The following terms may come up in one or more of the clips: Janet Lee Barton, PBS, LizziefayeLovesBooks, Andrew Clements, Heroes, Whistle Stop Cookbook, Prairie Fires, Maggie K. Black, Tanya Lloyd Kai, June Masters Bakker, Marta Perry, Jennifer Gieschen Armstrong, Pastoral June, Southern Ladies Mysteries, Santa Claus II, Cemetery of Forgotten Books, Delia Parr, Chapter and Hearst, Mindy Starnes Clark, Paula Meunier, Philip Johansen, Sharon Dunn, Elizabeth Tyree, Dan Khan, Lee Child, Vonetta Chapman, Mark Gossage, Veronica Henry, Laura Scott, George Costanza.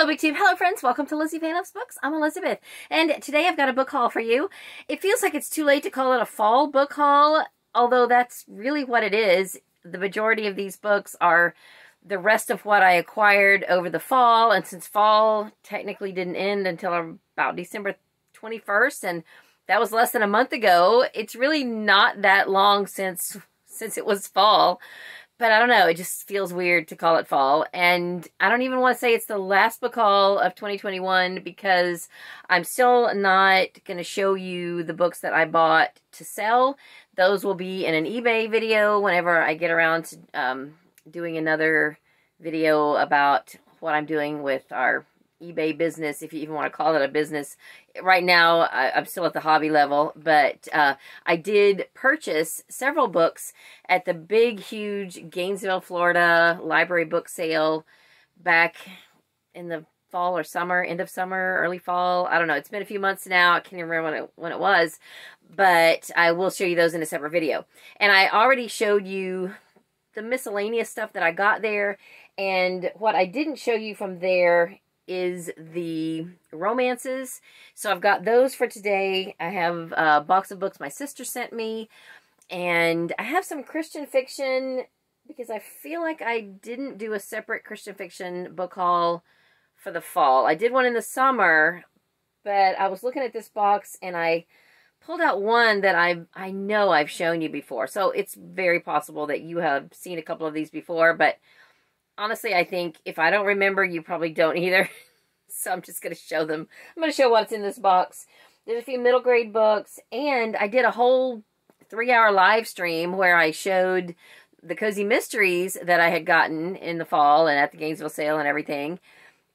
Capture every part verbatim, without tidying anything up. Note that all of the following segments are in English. Hello, Big Team. Hello, friends. Welcome to LizziefayeLovesBooks. Loves Books. I'm Elizabeth, and today I've got a book haul for you. It feels like it's too late to call it a fall book haul, although that's really what it is. The majority of these books are the rest of what I acquired over the fall, and since fall technically didn't end until about December twenty-first, and that was less than a month ago, it's really not that long since since it was fall. But I don't know, it just feels weird to call it fall. And I don't even want to say it's the last book haul of twenty twenty-one because I'm still not going to show you the books that I bought to sell. Those will be in an eBay video whenever I get around to um, doing another video about what I'm doing with our eBay business, if you even want to call it a business. Right now, I, I'm still at the hobby level, but uh, I did purchase several books at the big, huge Gainesville, Florida library book sale back in the fall or summer, end of summer, early fall. I don't know. It's been a few months now. I can't even remember when it, when it was, but I will show you those in a separate video. And I already showed you the miscellaneous stuff that I got there, and what I didn't show you from there is the romances. So I've got those for today. I have a box of books my sister sent me, and I have some Christian fiction because I feel like I didn't do a separate Christian fiction book haul for the fall. I did one in the summer, but I was looking at this box and I pulled out one that I I know I've shown you before. So it's very possible that you have seen a couple of these before, but honestly, I think if I don't remember, you probably don't either. So I'm just going to show them. I'm going to show what's in this box. There's a few middle grade books. And I did a whole three-hour live stream where I showed the cozy mysteries that I had gotten in the fall and at the Gainesville sale and everything.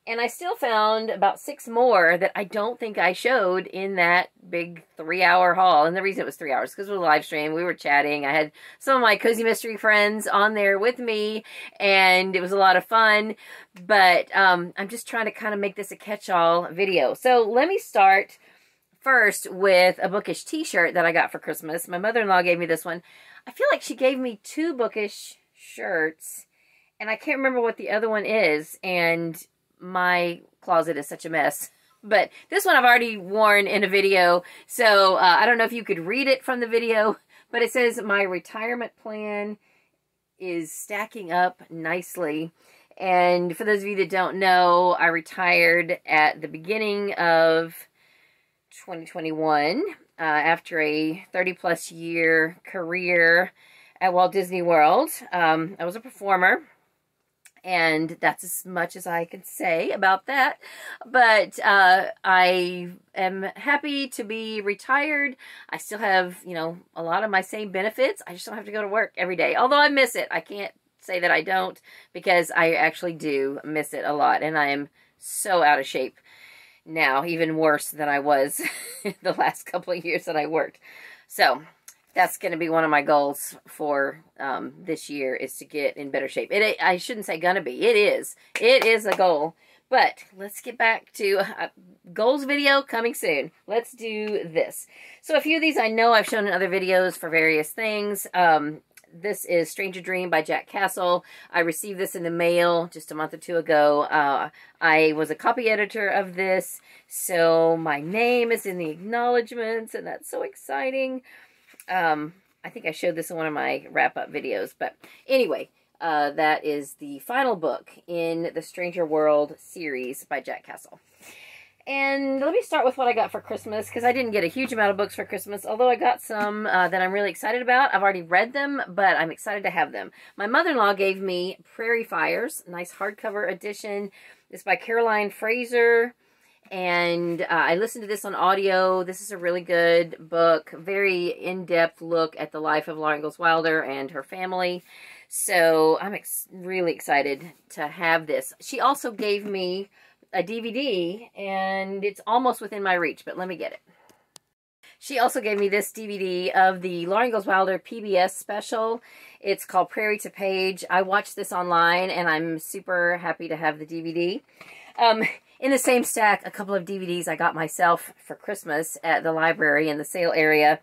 And I still found about six more that I don't think I showed in that big three-hour haul. And the reason it was three hours because it was a live stream. We were chatting. I had some of my cozy mystery friends on there with me, and it was a lot of fun. But um, I'm just trying to kind of make this a catch-all video. So let me start first with a Bookish t-shirt that I got for Christmas. My mother-in-law gave me this one. I feel like she gave me two Bookish shirts, and I can't remember what the other one is. And my closet is such a mess, but this one I've already worn in a video, so uh, I don't know if you could read it from the video, but it says, "My retirement plan is stacking up nicely." And for those of you that don't know, I retired at the beginning of twenty twenty-one uh, after a thirty plus year career at Walt Disney World. Um, I was a performer, and that's as much as I can say about that. But uh, I am happy to be retired. I still have, you know, a lot of my same benefits. I just don't have to go to work every day. Although I miss it. I can't say that I don't, because I actually do miss it a lot. And I am so out of shape now, even worse than I was the last couple of years that I worked. So that's going to be one of my goals for um, this year, is to get in better shape. It, I shouldn't say going to be. It is. It is a goal. But let's get back to uh, goals video coming soon. Let's do this. So a few of these I know I've shown in other videos for various things. Um, this is Stranger Dream by Jack Castle. I received this in the mail just a month or two ago. Uh, I was a copy editor of this, so my name is in the acknowledgments, and that's so exciting. Um, I think I showed this in one of my wrap-up videos, but anyway, uh, that is the final book in the Stranger World series by Jack Castle. And let me start with what I got for Christmas, because I didn't get a huge amount of books for Christmas, although I got some uh, that I'm really excited about. I've already read them, but I'm excited to have them. My mother-in-law gave me Prairie Fires, a nice hardcover edition. It's by Caroline Fraser. And uh, I listened to this on audio. This is a really good book. Very in-depth look at the life of Laura Ingalls Wilder and her family. So I'm ex really excited to have this. She also gave me a D V D, and it's almost within my reach, but let me get it. She also gave me this D V D of the Laura Ingalls Wilder P B S special. It's called Prairie to Page. I watched this online, and I'm super happy to have the D V D. Um... In the same stack, a couple of D V Ds I got myself for Christmas at the library in the sale area.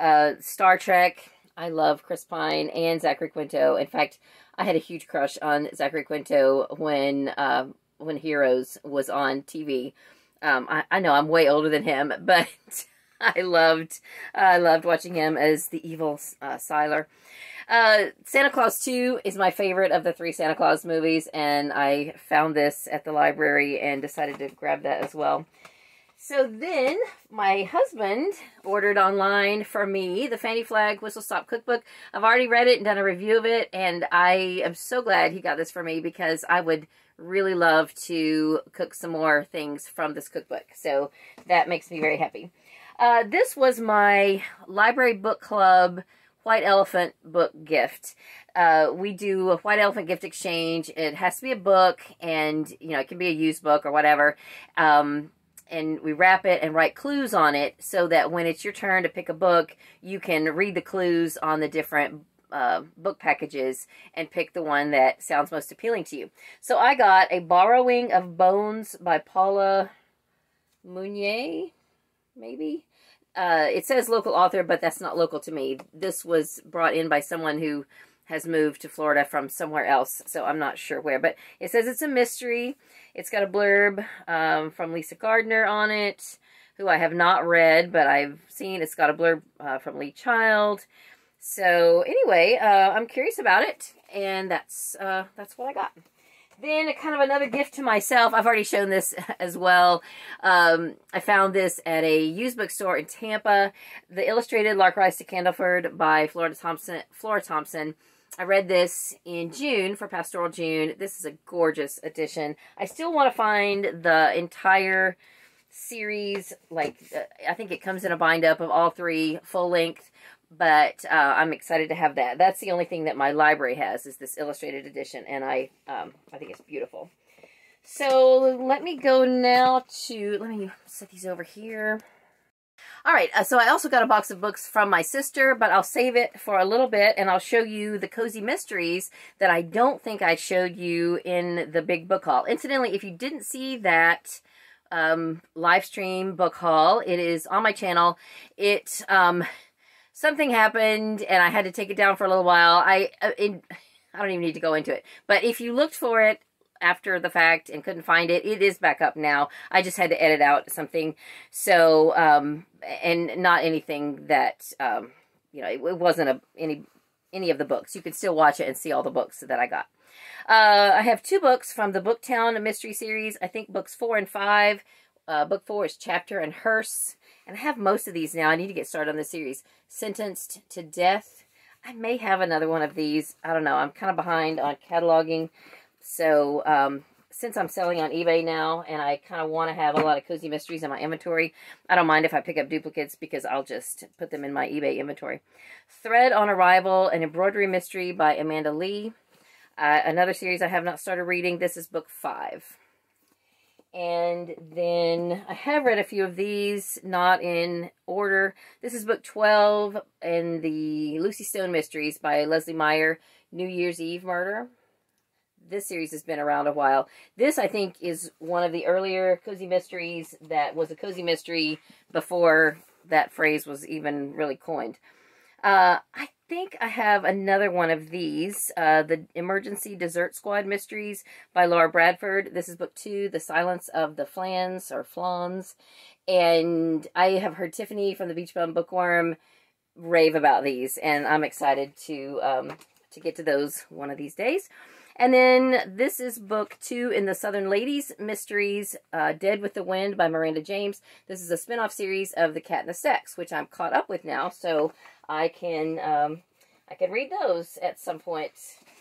Uh, Star Trek, I love Chris Pine and Zachary Quinto. In fact, I had a huge crush on Zachary Quinto when uh, when Heroes was on T V. Um, I, I know I'm way older than him, but I loved I loved watching him as the evil uh, Siler. Uh, Santa Claus two is my favorite of the three Santa Claus movies, and I found this at the library and decided to grab that as well. So then, my husband ordered online for me the Fannie Flagg Whistle Stop Cookbook. I've already read it and done a review of it, and I am so glad he got this for me because I would really love to cook some more things from this cookbook. So that makes me very happy. Uh, this was my library book club White Elephant book gift. Uh, we do a White Elephant gift exchange. It has to be a book, and you know, it can be a used book or whatever. Um, And we wrap it and write clues on it so that when it's your turn to pick a book, you can read the clues on the different uh, book packages and pick the one that sounds most appealing to you. So I got a Borrowing of Bones by Paula Meunier, maybe? Uh, it says local author, but that's not local to me. This was brought in by someone who has moved to Florida from somewhere else, so I'm not sure where. But it says it's a mystery. It's got a blurb um, from Lisa Gardner on it, who I have not read, but I've seen. It's got a blurb uh, from Lee Child. So anyway, uh, I'm curious about it, and that's uh, that's what I got. Then kind of another gift to myself. I've already shown this as well. Um, I found this at a used bookstore in Tampa. The illustrated Lark Rise to Candleford by Flora Thompson. Flora Thompson. I read this in June for Pastoral June. This is a gorgeous edition. I still want to find the entire series. Like, I think it comes in a bind-up of all three full-length, but uh, I'm excited to have that. That's the only thing that my library has is this illustrated edition, and I, um, I think it's beautiful. So let me go now to, let me set these over here. Alright, uh, so I also got a box of books from my sister, but I'll save it for a little bit, and I'll show you the cozy mysteries that I don't think I showed you in the big book haul. Incidentally, if you didn't see that um, live stream book haul, it is on my channel. It, um, something happened, and I had to take it down for a little while. I, it, I don't even need to go into it, but if you looked for it after the fact and couldn't find it, it is back up now. I just had to edit out something, so um and not anything that um you know, it, it wasn't a, any any of the books. You could still watch it and see all the books that I got. uh I have two books from the Booktown Mystery Series. I think books four and five. Uh book four is Chapter and Hearst, and I have most of these now. I need to get started on the series. Sentenced to Death. I may have another one of these. I don't know. I'm kind of behind on cataloging. So, um, since I'm selling on eBay now, and I kind of want to have a lot of cozy mysteries in my inventory, I don't mind if I pick up duplicates because I'll just put them in my eBay inventory. Thread on Arrival, an embroidery mystery by Amanda Lee. Uh, another series I have not started reading. This is book five. And then I have read a few of these, not in order. This is book twelve in the Lucy Stone Mysteries by Leslie Meyer, New Year's Eve Murder. This series has been around a while. This, I think, is one of the earlier cozy mysteries that was a cozy mystery before that phrase was even really coined. Uh, I think I have another one of these, uh, the Emergency Dessert Squad Mysteries by Laura Bradford. This is book two, The Silence of the Flans, or Flans. And I have heard Tiffany from the Beach Bum Bookworm rave about these, and I'm excited to, um, to get to those one of these days. And then this is book two in the Southern Ladies Mysteries, uh, Dead with the Wind by Miranda James. This is a spinoff series of The Cat and the Sex, which I'm caught up with now, so I can um, I can read those at some point,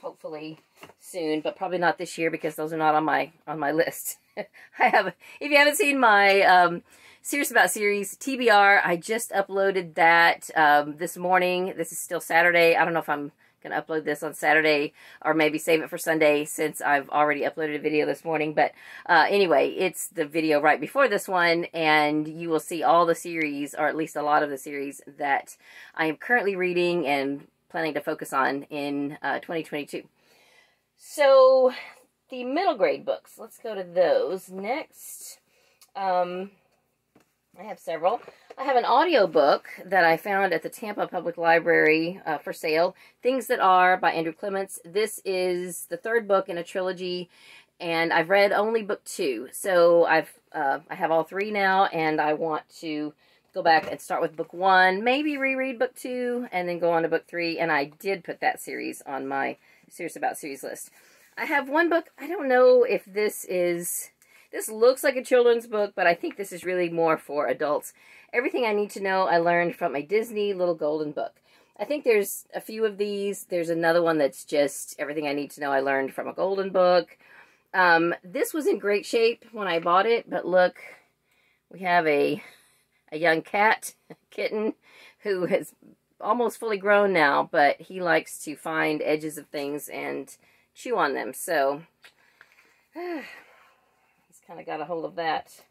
hopefully soon, but probably not this year because those are not on my on my list. I have, if you haven't seen my um, Serious About Series T B R, I just uploaded that um, this morning. This is still Saturday. I don't know if I'm going to upload this on Saturday or maybe save it for Sunday since I've already uploaded a video this morning. But uh, anyway, it's the video right before this one, and you will see all the series, or at least a lot of the series, that I am currently reading and planning to focus on in uh, twenty twenty-two. So the middle grade books, let's go to those next. Um, I have several. I have an audiobook that I found at the Tampa Public Library uh, for sale, Things That Are by Andrew Clements. This is the third book in a trilogy and I've read only book two, so I've uh, I have all three now, and I want to go back and start with book one, maybe reread book two, and then go on to book three. And I did put that series on my serious about series list. I have one book. I don't know if this is, this looks like a children's book, but I think this is really more for adults. Everything I Need to Know I Learned from a Disney Little Golden Book. I think there's a few of these. There's another one that's just Everything I Need to Know I Learned from a Golden Book. Um, this was in great shape when I bought it, but look, we have a, a young cat, a kitten, who is almost fully grown now, but he likes to find edges of things and chew on them, so uh, he's kind of got a hold of that.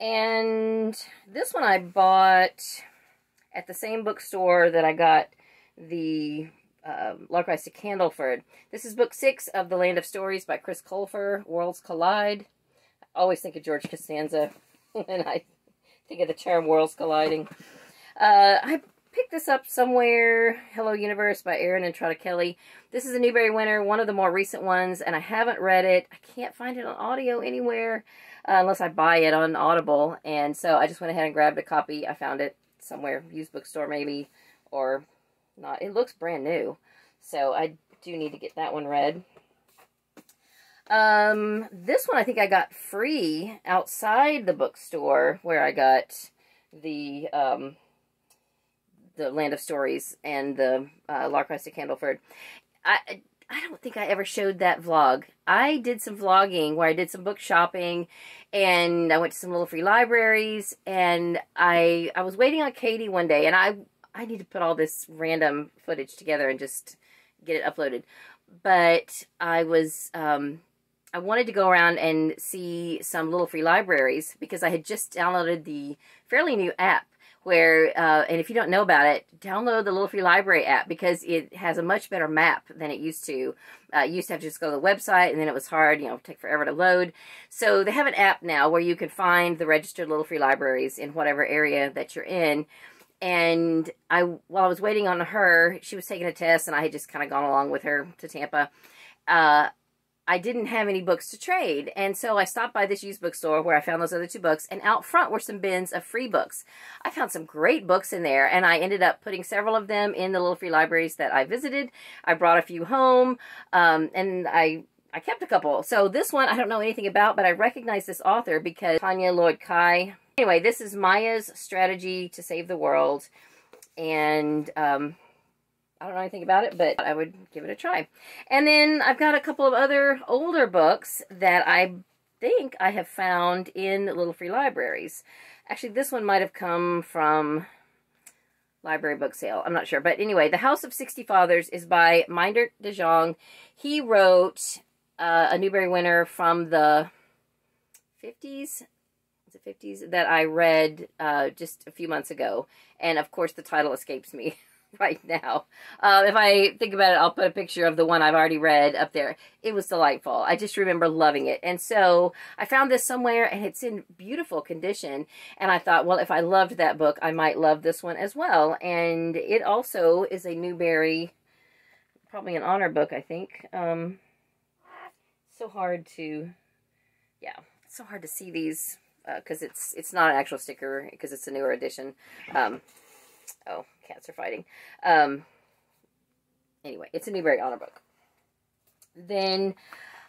And this one I bought at the same bookstore that I got the uh, Lark Rise to Candleford. This is book six of The Land of Stories by Chris Colfer, Worlds Collide. I always think of George Costanza when I think of the term worlds colliding. Uh, I picked this up somewhere, Hello Universe by Aaron and Trotta Kelly. This is a Newbery winner, one of the more recent ones, and I haven't read it. I can't find it on audio anywhere uh, unless I buy it on Audible, and so I just went ahead and grabbed a copy. I found it somewhere, used bookstore maybe, or not. It looks brand new, so I do need to get that one read. Um, this one I think I got free outside the bookstore where I got the, um, the Land of Stories and the uh, Lark Rise to Candleford. I, I don't think I ever showed that vlog. I did some vlogging where I did some book shopping, and I went to some little free libraries, and I, I was waiting on Katie one day, and I, I need to put all this random footage together and just get it uploaded. But I was, um, I wanted to go around and see some little free libraries because I had just downloaded the fairly new app where, uh, and if you don't know about it, download the Little Free Library app because it has a much better map than it used to. Uh, you used to have to just go to the website, and then it was hard, you know, take forever to load. So they have an app now where you can find the registered Little Free Libraries in whatever area that you're in. And I, while I was waiting on her, she was taking a test, and I had just kind of gone along with her to Tampa. Uh, I didn't have any books to trade, and so I stopped by this used bookstore where I found those other two books, and out front were some bins of free books. I found some great books in there, and I ended up putting several of them in the little free libraries that I visited. I brought a few home, um, and I... I kept a couple. So this one, I don't know anything about, but I recognize this author because Tanya Lloyd Kai. Anyway, this is Maya's Strategy to Save the World. And um, I don't know anything about it, but I would give it a try. And then I've got a couple of other older books that I think I have found in Little Free Libraries. Actually, this one might have come from library book sale. I'm not sure. But anyway, The House of Sixty Fathers is by Mindert de Jong. He wrote... Uh, a Newbery winner from the fifties, is it fifties, that I read uh, just a few months ago. And, of course, the title escapes me right now. Uh, if I think about it, I'll put a picture of the one I've already read up there. It was delightful. I just remember loving it. And so I found this somewhere, and it's in beautiful condition. And I thought, well, if I loved that book, I might love this one as well. And it also is a Newbery, probably an honor book, I think. Um... So hard to, yeah, it's so hard to see these because uh, it's it's not an actual sticker because it's a newer edition. Um, oh, cats are fighting. Um, anyway, it's a Newbery honor book. Then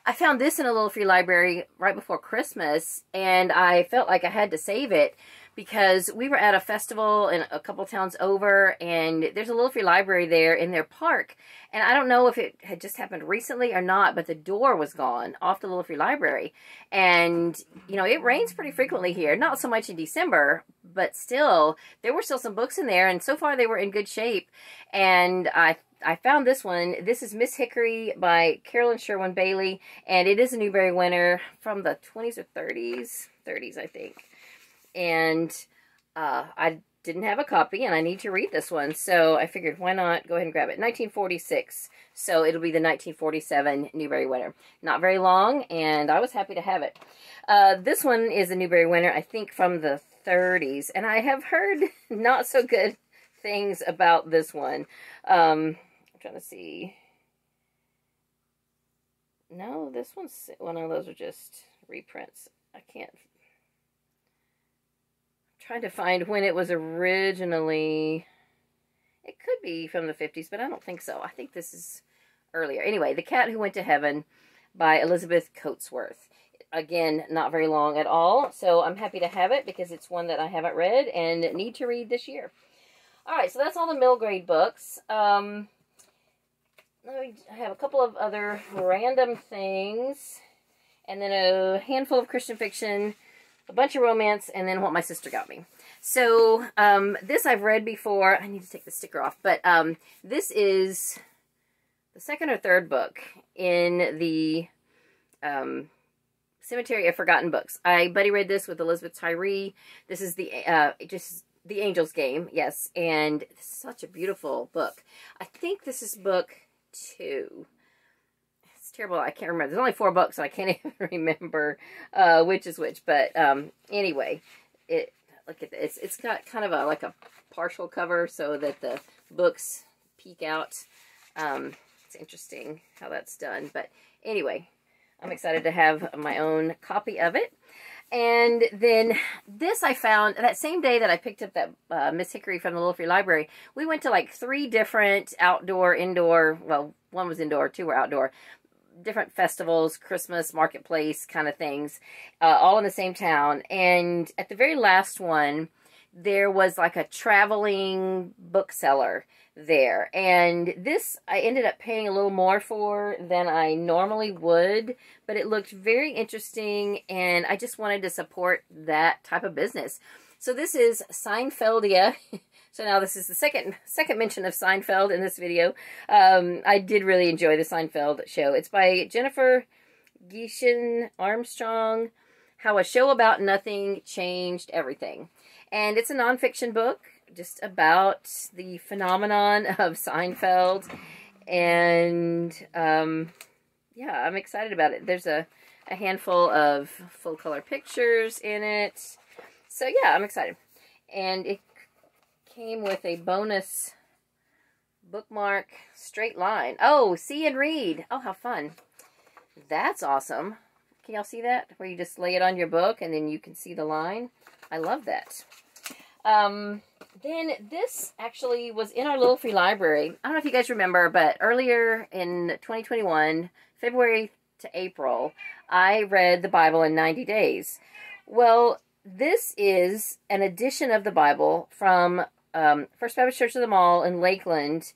I found this in a little free library right before Christmas, and I felt like I had to save it because we were at a festival in a couple towns over, and there's a little free library there in their park. And I don't know if it had just happened recently or not, but the door was gone off the little free library. And, you know, it rains pretty frequently here. Not so much in December, but still, there were still some books in there, and so far they were in good shape. And I I found this one. This is Miss Hickory by Carolyn Sherwin Bailey, and it is a Newbery winner from the twenties or thirties. thirties, I think. And uh, I didn't have a copy, and I need to read this one, so I figured why not go ahead and grab it. nineteen forty-six, so it'll be the nineteen forty-seven Newbery winner. Not very long, and I was happy to have it. Uh, this one is a Newbery winner, I think, from the thirties, and I have heard not so good things about this one. Um, I'm trying to see. No, this one's... Well, no, those are just reprints. I can't... I'm trying to find when it was originally... It could be from the fifties, but I don't think so. I think this is earlier. Anyway, The Cat Who Went to Heaven by Elizabeth Coatsworth. Again, not very long at all, so I'm happy to have it because it's one that I haven't read and need to read this year. All right, so that's all the middle grade books. Um, I have a couple of other random things, and then a handful of Christian fiction, a bunch of romance, and then What My Sister Got Me. So, um, this I've read before. I need to take the sticker off, but um, this is the second or third book in the um, Cemetery of Forgotten Books. I buddy read this with Elizabeth Tyree. This is the uh, just The Angel's Game, yes, and this is such a beautiful book. I think this is book two. It's terrible. I can't remember. There's only four books, so I can't even remember uh, which is which, but um, anyway, it... Look at this. It's got kind of a like a partial cover so that the books peek out. Um, it's interesting how that's done. But anyway, I'm excited to have my own copy of it. And then this I found that same day that I picked up that uh, Miss Hickory from the Little Free Library. We went to like three different outdoor, indoor, well, one was indoor, two were outdoor, different festivals, Christmas, marketplace kind of things, uh, all in the same town. And at the very last one, there was like a traveling bookseller there. And this I ended up paying a little more for than I normally would, but it looked very interesting, and I just wanted to support that type of business. So this is Seinfeldia. So now this is the second second mention of Seinfeld in this video. Um, I did really enjoy the Seinfeld show. It's by Jennifer Gieschen Armstrong, How a Show About Nothing Changed Everything. And it's a nonfiction book just about the phenomenon of Seinfeld. And um, yeah, I'm excited about it. There's a, a handful of full-color pictures in it. So yeah, I'm excited. And it came with a bonus bookmark, Straight Line. Oh, see and read. Oh, how fun. That's awesome. Can y'all see that? Where you just lay it on your book and then you can see the line. I love that. Um, then this actually was in our Little Free Library. I don't know if you guys remember, but earlier in twenty twenty-one, February to April, I read the Bible in ninety days. Well, this is an edition of the Bible from Um, First Baptist Church of the Mall in Lakeland,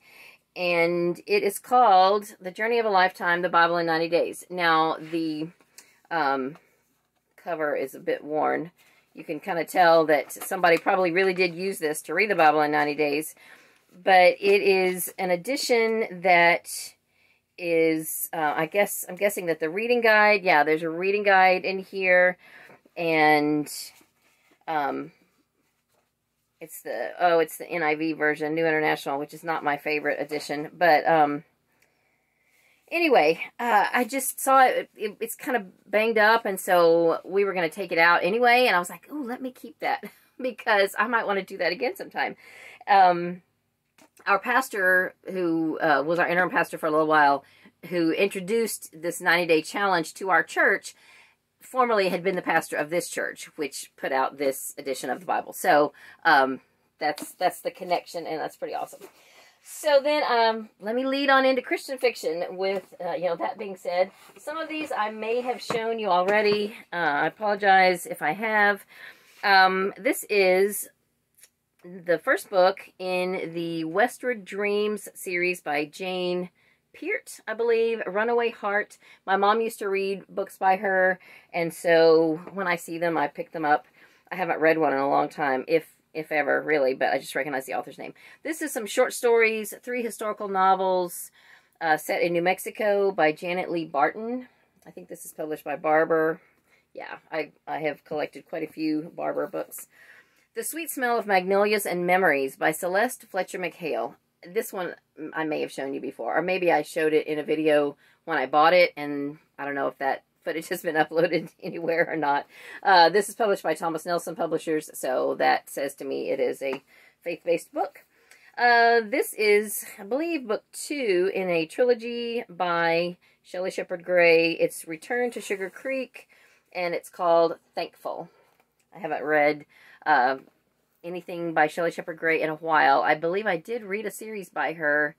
and it is called The Journey of a Lifetime, The Bible in ninety days. Now, the um, cover is a bit worn. You can kind of tell that somebody probably really did use this to read the Bible in ninety days, but it is an edition that is, uh, I guess, I'm guessing that the reading guide, yeah, there's a reading guide in here, and, um, It's the, oh, it's the N I V version, New International, which is not my favorite edition. But, um, anyway, uh, I just saw it, it it's kind of banged up, and so we were going to take it out anyway. And I was like, oh, let me keep that, because I might want to do that again sometime. Um, our pastor, who uh, was our interim pastor for a little while, who introduced this ninety-day challenge to our church, formerly had been the pastor of this church, which put out this edition of the Bible. So, um, that's, that's the connection, and that's pretty awesome. So then, um, let me lead on into Christian fiction with, uh, you know, that being said, some of these I may have shown you already. Uh, I apologize if I have. Um, this is the first book in the Westward Dreams series by Jane Peart, I believe, Runaway Heart. My mom used to read books by her, and so when I see them, I pick them up. I haven't read one in a long time, if if ever, really, but I just recognize the author's name. This is some short stories, three historical novels uh, set in New Mexico by Janet Lee Barton. I think this is published by Barber. Yeah, I, I have collected quite a few Barber books. The Sweet Smell of Magnolias and Memories by Celeste Fletcher McHale. This one I may have shown you before, or maybe I showed it in a video when I bought it, and I don't know if that footage has been uploaded anywhere or not. Uh, this is published by Thomas Nelson Publishers, so that says to me it is a faith-based book. Uh, this is, I believe, book two in a trilogy by Shelley Shepard Gray. It's Return to Sugar Creek, and it's called Thankful. I haven't read uh, anything by Shelley Shepard Gray in a while. I believe I did read a series by her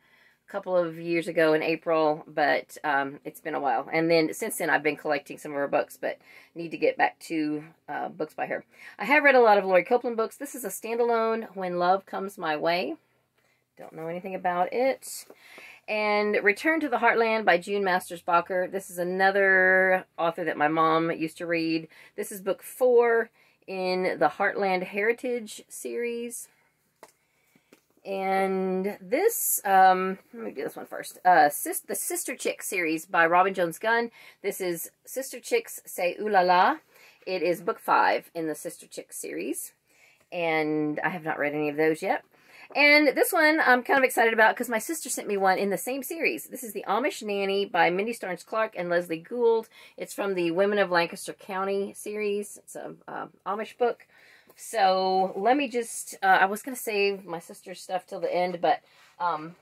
a couple of years ago in April, but um, it's been a while. And then since then, I've been collecting some of her books, but need to get back to uh, books by her. I have read a lot of Laurie Copeland books. This is a standalone, When Love Comes My Way. Don't know anything about it. And Return to the Heartland by June Masters Bakker. This is another author that my mom used to read. This is book four in the Heartland Heritage series. And this, um, let me do this one first. Uh, sis the Sister Chick series by Robin Jones Gunn. This is Sister Chicks Say Ooh La La. It is book five in the Sister Chick series. And I have not read any of those yet. And this one I'm kind of excited about because my sister sent me one in the same series. This is The Amish Nanny by Mindy Starnes Clark and Leslie Gould. It's from the Women of Lancaster County series. It's an uh, Amish book. So let me just, uh, I was going to save my sister's stuff till the end, but um,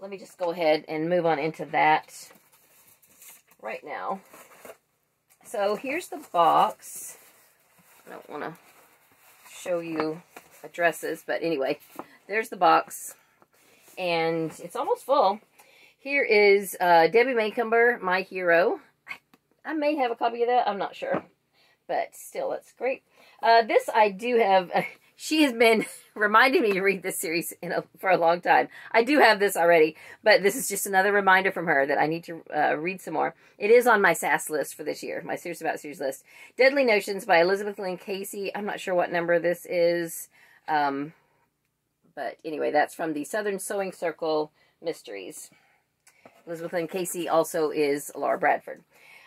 let me just go ahead and move on into that right now. So here's the box. I don't want to show you addresses, but anyway. There's the box, and it's almost full. Here is uh, Debbie Maycomber, My Hero. I, I may have a copy of that. I'm not sure, but still, it's great. Uh, this I do have. Uh, she has been reminding me to read this series in a, for a long time. I do have this already, but this is just another reminder from her that I need to uh, read some more. It is on my S A S list for this year, my Serious About Series list. Deadly Notions by Elizabeth Lynn Casey. I'm not sure what number this is. Um... But anyway, that's from the Southern Sewing Circle Mysteries. Elizabeth Lynn Casey also is Laura Bradford.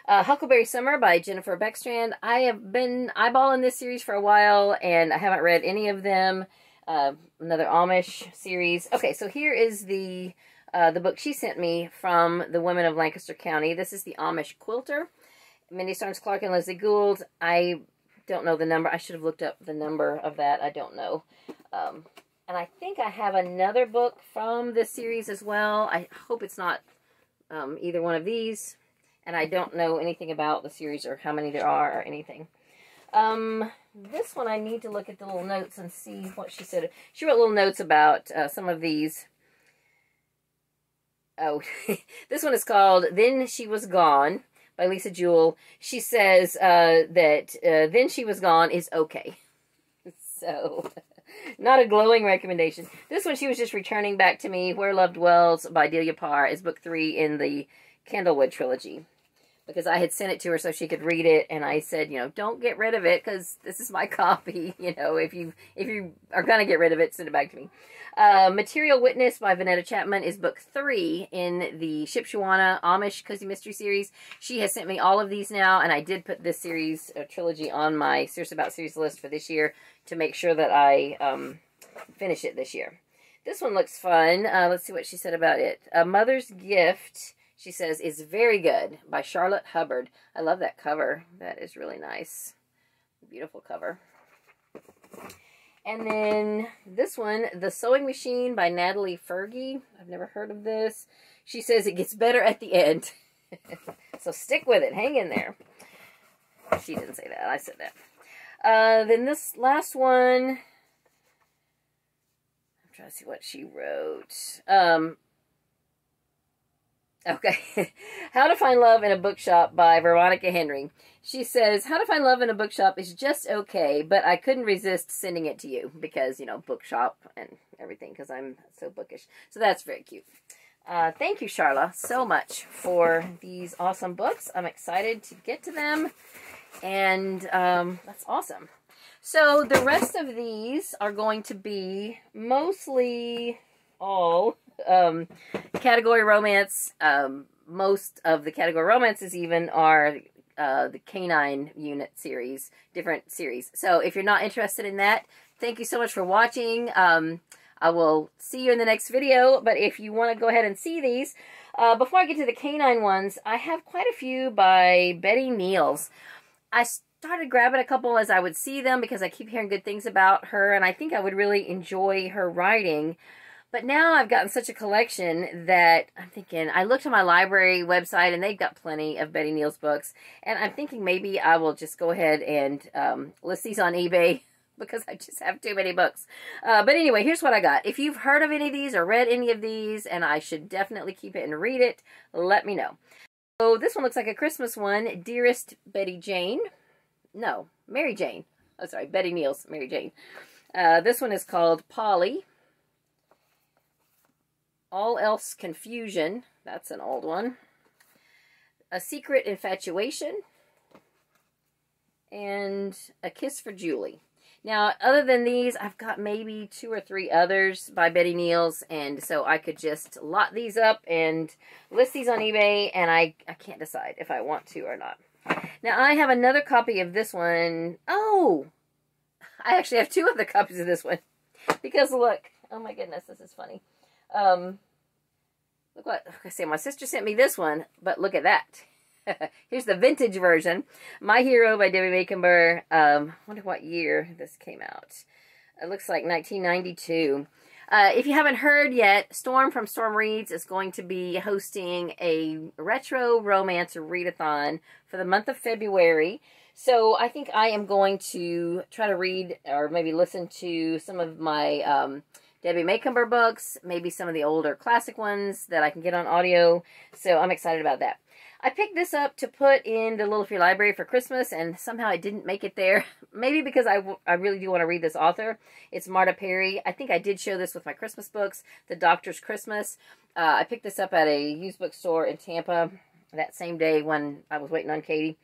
Uh, Huckleberry Summer by Jennifer Beckstrand. I have been eyeballing this series for a while, and I haven't read any of them. Uh, another Amish series. Okay, so here is the uh, the book she sent me from the Women of Lancaster County. This is The Amish Quilter. Mindy Starnes Clark and Leslie Gould. I don't know the number. I should have looked up the number of that. I don't know. Um... And I think I have another book from this series as well. I hope it's not um, either one of these. And I don't know anything about the series or how many there are or anything. Um, this one I need to look at the little notes and see what she said. She wrote little notes about uh, some of these. Oh, this one is called Then She Was Gone by Lisa Jewell. She says uh, that uh, Then She Was Gone is okay. So... Not a glowing recommendation. This one she was just returning back to me. Where Love Dwells by Delia Parr is book three in the Candlewood trilogy. Because I had sent it to her so she could read it. And I said, you know, don't get rid of it because this is my copy. You know, if you if you are going to get rid of it, send it back to me. Uh, Material Witness by Vonetta Chapman is book three in the Shipshewana Amish Cozy Mystery Series. She has sent me all of these now. And I did put this series, uh, trilogy, on my Serious About Series list for this year to make sure that I um, finish it this year. This one looks fun. Uh, let's see what she said about it. A Mother's Gift... She says, is very good by Charlotte Hubbard. I love that cover. That is really nice. Beautiful cover. And then this one, The Sewing Machine by Natalie Fergie. I've never heard of this. She says it gets better at the end. So stick with it. Hang in there. She didn't say that. I said that. Uh, then this last one. I'm trying to see what she wrote. Um... Okay. How to Find Love in a Bookshop by Veronica Henry. She says, How to Find Love in a Bookshop is just okay, but I couldn't resist sending it to you because, you know, bookshop and everything because I'm so bookish. So that's very cute. Uh, thank you, Charla, so much for these awesome books. I'm excited to get to them, and um, that's awesome. So the rest of these are going to be mostly all... Um, category romance, um, most of the category romances even are uh, the Canine Unit series, different series. So if you're not interested in that, thank you so much for watching. Um, I will see you in the next video, but if you want to go ahead and see these, uh, before I get to the canine ones, I have quite a few by Betty Niels. I started grabbing a couple as I would see them because I keep hearing good things about her, and I think I would really enjoy her writing. But now I've gotten such a collection that I'm thinking, I looked at my library website and they've got plenty of Betty Neal's books. And I'm thinking maybe I will just go ahead and um, list these on eBay because I just have too many books. Uh, but anyway, here's what I got. If you've heard of any of these or read any of these, and I should definitely keep it and read it, let me know. So this one looks like a Christmas one. Dearest Betty Jane. No, Mary Jane. Oh, sorry, Betty Neal's Mary Jane. Uh, this one is called Polly. All Else Confusion, that's an old one. A Secret Infatuation, and A Kiss for Julie. Now, other than these, I've got maybe two or three others by Betty Neal's, and so I could just lot these up and list these on eBay, and I, I can't decide if I want to or not. Now, I have another copy of this one. Oh! I actually have two other copies of this one. Because, look, oh my goodness, this is funny. Um, look what, I say, my sister sent me this one, but look at that. Here's the vintage version. My Hero by Debbie Makenbauer. Um, wonder what year this came out. It looks like nineteen ninety-two. Uh, if you haven't heard yet, Storm from Storm Reads is going to be hosting a retro romance readathon for the month of February. So I think I am going to try to read or maybe listen to some of my, um, Debbie Makenbauer books, maybe some of the older classic ones that I can get on audio. So I'm excited about that. I picked this up to put in the Little Fear Library for Christmas, and somehow I didn't make it there. Maybe because I, w I really do want to read this author. It's Marta Perry. I think I did show this with my Christmas books, The Doctor's Christmas. Uh, I picked this up at a used bookstore in Tampa that same day when I was waiting on Katie.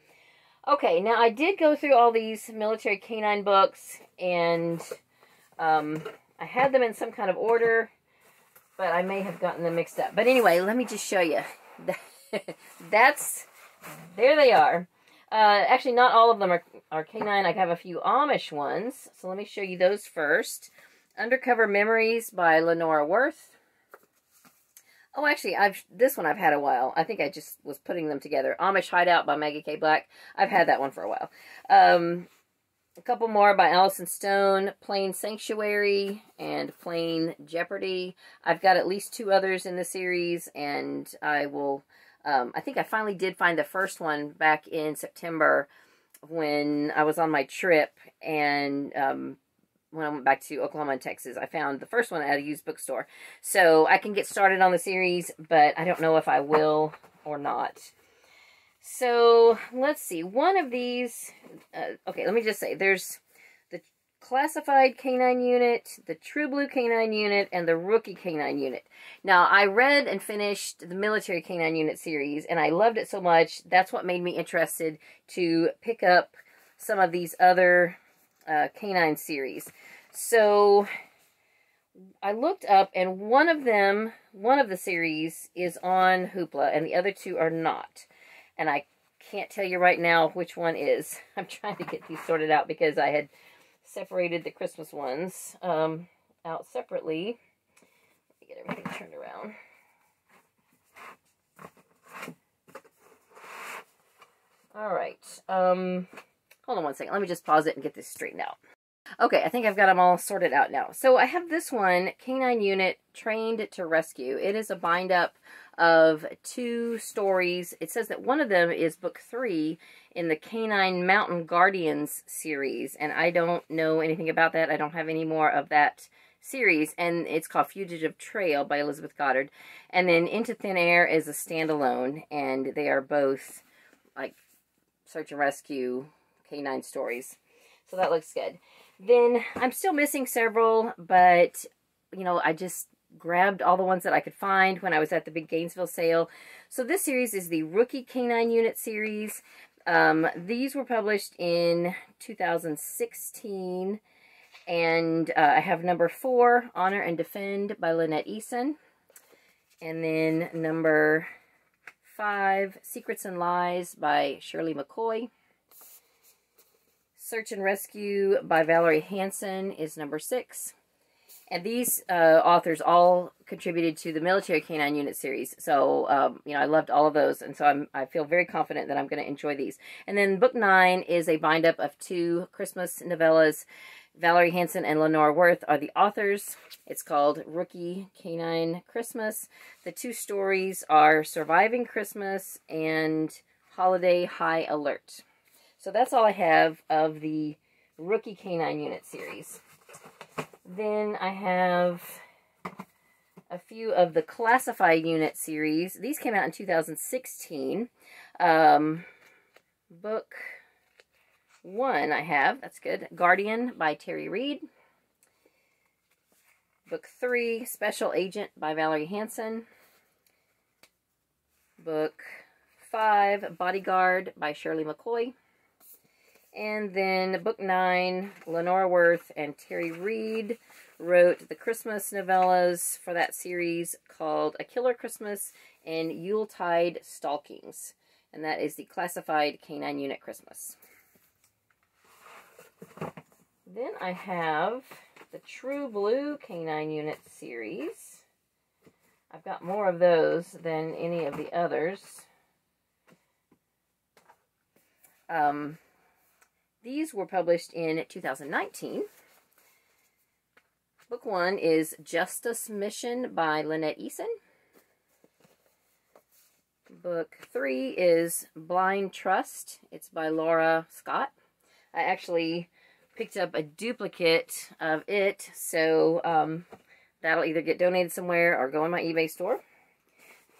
Okay, now I did go through all these military canine books, and um... I had them in some kind of order, but I may have gotten them mixed up. But anyway, let me just show you. That's, there they are. Uh, actually, not all of them are, are canine. I have a few Amish ones, so let me show you those first. Undercover Memories by Lenora Worth. Oh, actually, I've this one I've had a while. I think I just was putting them together. Amish Hideout by Maggie K. Black. I've had that one for a while. Um... A couple more by Allison Stone, Plain Sanctuary and Plain Jeopardy. I've got at least two others in the series, and I will, um, I think I finally did find the first one back in September when I was on my trip, and um, when I went back to Oklahoma and Texas, I found the first one at a used bookstore. So I can get started on the series, but I don't know if I will or not. So, let's see, one of these, uh, okay, let me just say, there's the Classified Canine Unit, the True Blue Canine Unit, and the Rookie Canine Unit. Now, I read and finished the Military Canine Unit series, and I loved it so much, that's what made me interested to pick up some of these other uh, canine series. So, I looked up, and one of them, one of the series is on Hoopla, and the other two are not. And I can't tell you right now which one is. I'm trying to get these sorted out because I had separated the Christmas ones um, out separately. Let me get everything turned around. All right. Um, hold on one second. Let me just pause it and get this straightened out. Okay, I think I've got them all sorted out now. So I have this one, Canine Unit, Trained to Rescue. It is a bind-up of two stories. It says that one of them is book three in the Canine Mountain Guardians series, and I don't know anything about that. I don't have any more of that series, and it's called Fugitive Trail by Elizabeth Goddard. And then Into Thin Air is a standalone, and they are both, like, search and rescue canine stories. So that looks good. Then I'm still missing several, but, you know, I just grabbed all the ones that I could find when I was at the big Gainesville sale. So this series is the Rookie Canine Unit series. Um, these were published in two thousand sixteen, and uh, I have number four, Honor and Defend by Lynette Eason, and then number five, Secrets and Lies by Shirley McCoy. Search and Rescue by Valerie Hansen is number six. And these uh, authors all contributed to the Military Canine Unit series. So, um, you know, I loved all of those. And so I'm, I feel very confident that I'm going to enjoy these. And then book nine is a bind-up of two Christmas novellas. Valerie Hansen and Lenore Worth are the authors. It's called Rookie Canine Christmas. The two stories are Surviving Christmas and Holiday High Alert. So that's all I have of the Rookie Canine Unit series. Then I have a few of the Classify Unit series. These came out in two thousand sixteen. Um, book one I have, that's good, Guardian by Terry Reid. Book three, Special Agent by Valerie Hansen. Book five, Bodyguard by Shirley McCoy. And then book nine, Lenore Worth and Terry Reid wrote the Christmas novellas for that series called A Killer Christmas and Yuletide Stalkings. And that is the Classified Canine Unit Christmas. Then I have the True Blue Canine Unit series. I've got more of those than any of the others. Um... These were published in two thousand nineteen. Book one is Justice Mission by Lynette Eason. Book three is Blind Trust. It's by Laura Scott. I actually picked up a duplicate of it, so um, that'll either get donated somewhere or go in my eBay store.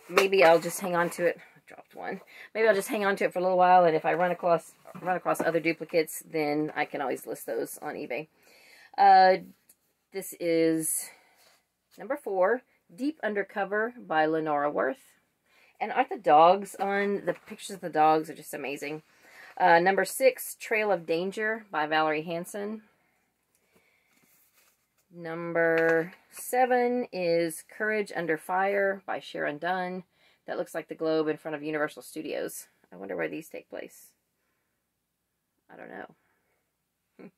Maybe I'll just hang on to it. Dropped one. Maybe I'll just hang on to it for a little while, and if I run across run across other duplicates, then I can always list those on eBay. Uh, this is number four, Deep Undercover by Lenora Worth. And aren't the dogs on the pictures of the dogs are just amazing. Uh, number six, Trail of Danger by Valerie Hansen. Number seven is Courage Under Fire by Sharon Dunn. That looks like the globe in front of Universal Studios. I wonder where these take place. I don't know.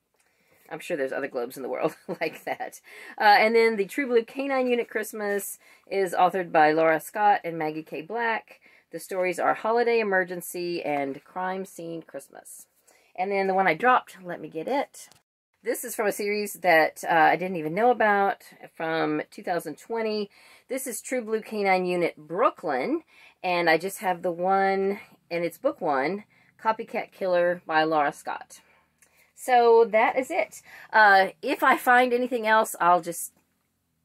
I'm sure there's other globes in the world like that. Uh, and then the True Blue Canine Unit Christmas is authored by Laura Scott and Maggie K. Black. The stories are Holiday Emergency and Crime Scene Christmas. And then the one I dropped, let me get it. This is from a series that uh, I didn't even know about from two thousand twenty. This is True Blue Canine Unit Brooklyn, and I just have the one, and it's book one, Copycat Killer by Laura Scott. So that is it. Uh, if I find anything else, I'll just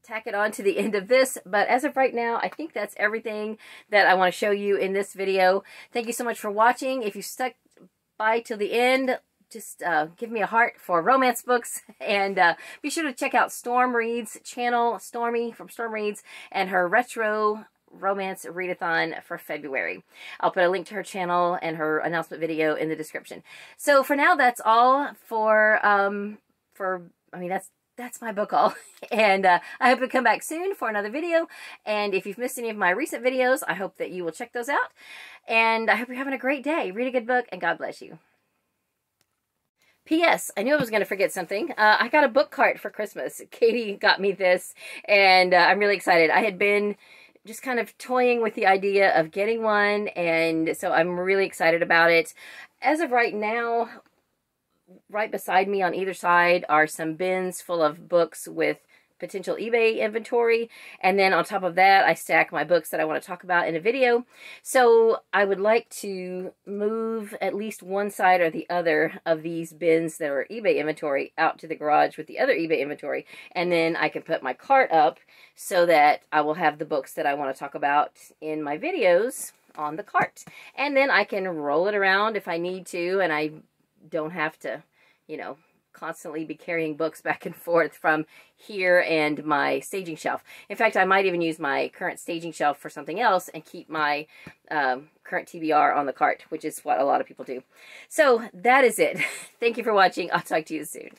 tack it on to the end of this, but as of right now, I think that's everything that I want to show you in this video. Thank you so much for watching. If you stuck by till the end, just uh, give me a heart for romance books, and uh, be sure to check out Storm Reed's channel, Stormy from Storm Reeds, and her retro romance readathon for February. I'll put a link to her channel and her announcement video in the description. So for now, that's all for, um, for I mean, that's That's my book haul, and uh, I hope you come back soon for another video, and if you've missed any of my recent videos, I hope that you will check those out, and I hope you're having a great day. Read a good book, and God bless you. P S I knew I was going to forget something. Uh, I got a book cart for Christmas. Katie got me this, and uh, I'm really excited. I had been just kind of toying with the idea of getting one, and so I'm really excited about it. As of right now, right beside me on either side are some bins full of books with potential eBay inventory, and then on top of that I stack my books that I want to talk about in a video. So I would like to move at least one side or the other of these bins that are eBay inventory out to the garage with the other eBay inventory, and then I can put my cart up so that I will have the books that I want to talk about in my videos on the cart, and then I can roll it around if I need to, and I don't have to, you know, constantly be carrying books back and forth from here and my staging shelf. In fact, I might even use my current staging shelf for something else and keep my um, current T B R on the cart, which is what a lot of people do. So that is it. Thank you for watching. I'll talk to you soon.